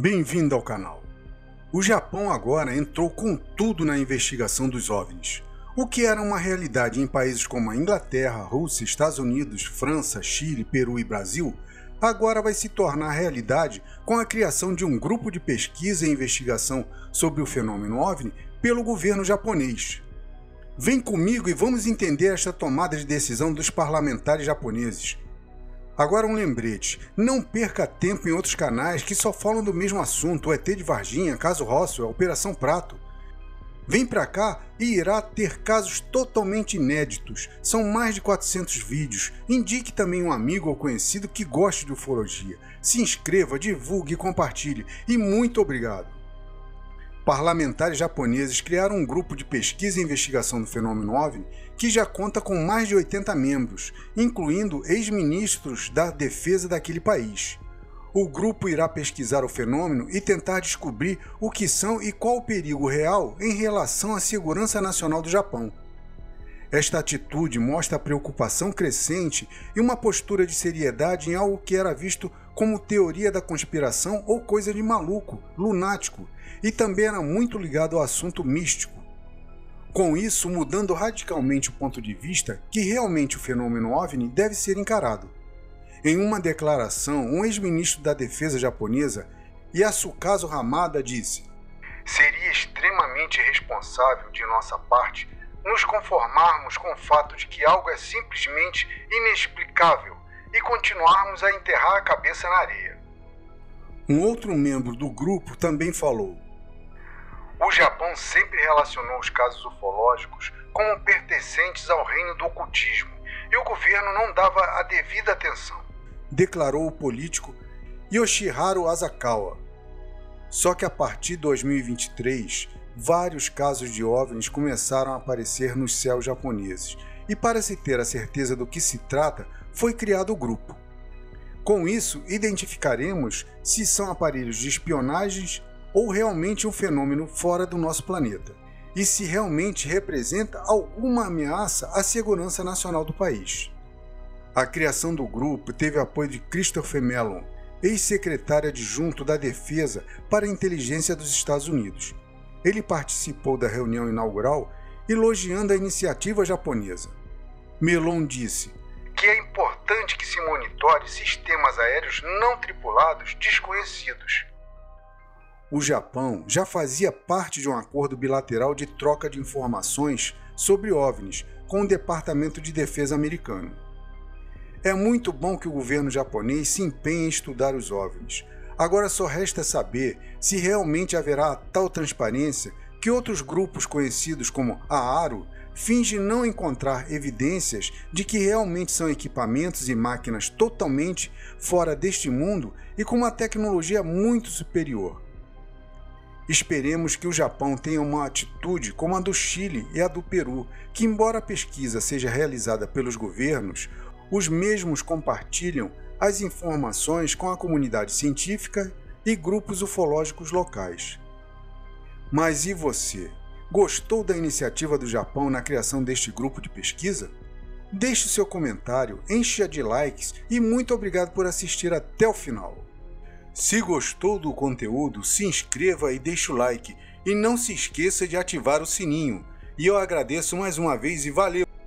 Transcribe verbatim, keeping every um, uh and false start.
Bem-vindo ao canal. O Japão agora entrou com tudo na investigação dos OVNIs, o que era uma realidade em países como a Inglaterra, Rússia, Estados Unidos, França, Chile, Peru e Brasil. Agora vai se tornar realidade com a criação de um grupo de pesquisa e investigação sobre o fenômeno OVNI pelo governo japonês. Vem comigo e vamos entender esta tomada de decisão dos parlamentares japoneses. Agora um lembrete, não perca tempo em outros canais que só falam do mesmo assunto, o E T de Varginha, caso Roswell, Operação Prato. Vem pra cá e irá ter casos totalmente inéditos, são mais de quatrocentos vídeos. Indique também um amigo ou conhecido que goste de ufologia. Se inscreva, divulgue e compartilhe. E muito obrigado! Parlamentares japoneses criaram um grupo de pesquisa e investigação do fenômeno OVNI que já conta com mais de oitenta membros, incluindo ex-ministros da defesa daquele país. O grupo irá pesquisar o fenômeno e tentar descobrir o que são e qual o perigo real em relação à segurança nacional do Japão. Esta atitude mostra a preocupação crescente e uma postura de seriedade em algo que era visto como teoria da conspiração ou coisa de maluco, lunático, e também era muito ligado ao assunto místico. Com isso, mudando radicalmente o ponto de vista que realmente o fenômeno OVNI deve ser encarado. Em uma declaração, um ex-ministro da defesa japonesa, Yasukazu Hamada, disse: "Seria extremamente irresponsável de nossa parte nos conformarmos com o fato de que algo é simplesmente inexplicável e continuarmos a enterrar a cabeça na areia." Um outro membro do grupo também falou: "O Japão sempre relacionou os casos ufológicos como pertencentes ao reino do ocultismo e o governo não dava a devida atenção", declarou o político Yoshiharu Asakawa. Só que a partir de dois mil e vinte e três, vários casos de OVNIs começaram a aparecer nos céus japoneses e, para se ter a certeza do que se trata, foi criado o grupo. Com isso, identificaremos se são aparelhos de espionagens ou realmente um fenômeno fora do nosso planeta, e se realmente representa alguma ameaça à segurança nacional do país. A criação do grupo teve apoio de Christopher Mellon, ex-secretário adjunto da Defesa para a Inteligência dos Estados Unidos. Ele participou da reunião inaugural, elogiando a iniciativa japonesa. Mellon disse que é importante que se monitore sistemas aéreos não tripulados desconhecidos. O Japão já fazia parte de um acordo bilateral de troca de informações sobre OVNIs com o Departamento de Defesa americano. É muito bom que o governo japonês se empenhe em estudar os OVNIs. Agora só resta saber se realmente haverá a tal transparência que outros grupos conhecidos como AARO finge não encontrar evidências de que realmente são equipamentos e máquinas totalmente fora deste mundo e com uma tecnologia muito superior. Esperemos que o Japão tenha uma atitude como a do Chile e a do Peru, que embora a pesquisa seja realizada pelos governos, os mesmos compartilham as informações com a comunidade científica e grupos ufológicos locais. Mas e você? Gostou da iniciativa do Japão na criação deste grupo de pesquisa? Deixe seu comentário, encha de likes e muito obrigado por assistir até o final. Se gostou do conteúdo, se inscreva e deixe o like. E não se esqueça de ativar o sininho. E eu agradeço mais uma vez e valeu!